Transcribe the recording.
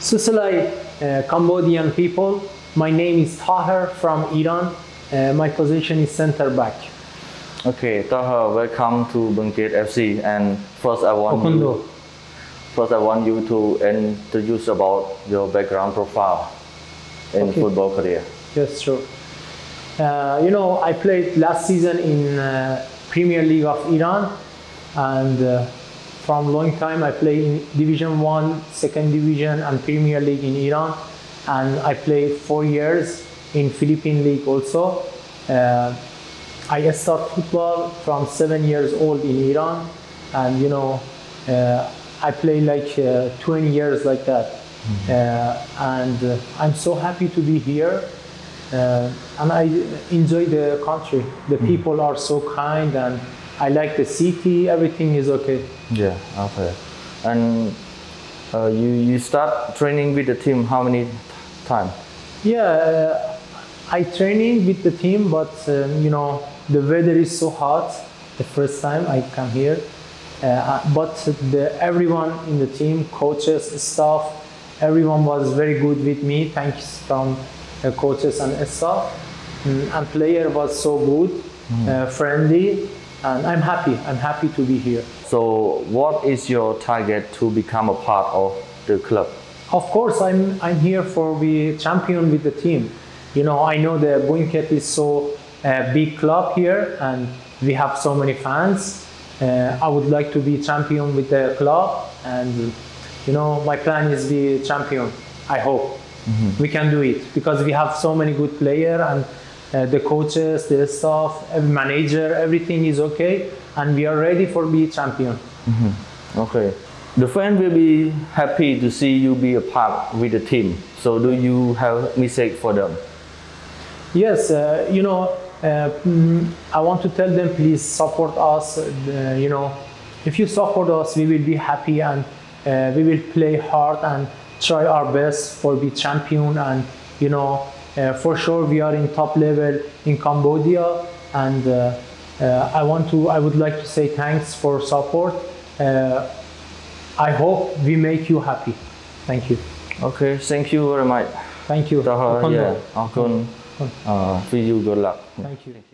Susalai, Cambodian people. My name is Taher from Iran. My position is center back. Okay, Taher, welcome to Boeung Ket FC. And first, I want you to introduce about your background profile in football career. Yes, sure. You know, I played last season in Premier League of Iran, and from a long time I played in Division 1, Second Division and Premier League in Iran, and I played 4 years in Philippine League also. I started football from 7 years old in Iran, and you know, I played like 20 years like that. Mm-hmm. And I'm so happy to be here. And I enjoy the country. The people are so kind, and I like the city. Everything is okay. Yeah, okay. And you start training with the team how many times? Yeah, I training with the team, but you know, the weather is so hot. The first time I come here, but everyone in the team, coaches, staff, everyone was very good with me. Thanks from coaches and staff, and player was so good, friendly, and I'm happy to be here. So what is your target to become a part of the club? Of course, I'm here for be champion with the team. You know, I know the Boeung Ket is so big club here, and we have so many fans. I would like to be champion with the club, and you know, my plan is be champion. I hope. Mm-hmm. We can do it because we have so many good players, and the coaches, the staff, every manager, everything is okay, and we are ready for be champion. Mm-hmm. Okay, the fan will be happy to see you be a part with the team. So do you have message for them? Yes, you know, I want to tell them, please support us. You know, if you support us, we will be happy, and we will play hard and try our best for be champion. And you know, for sure we are in top level in Cambodia, and I would like to say thanks for support. I hope we make you happy. Thank you. Okay, thank you very much. Thank you. Taher, yeah, I'll see you. Good luck. Thank you.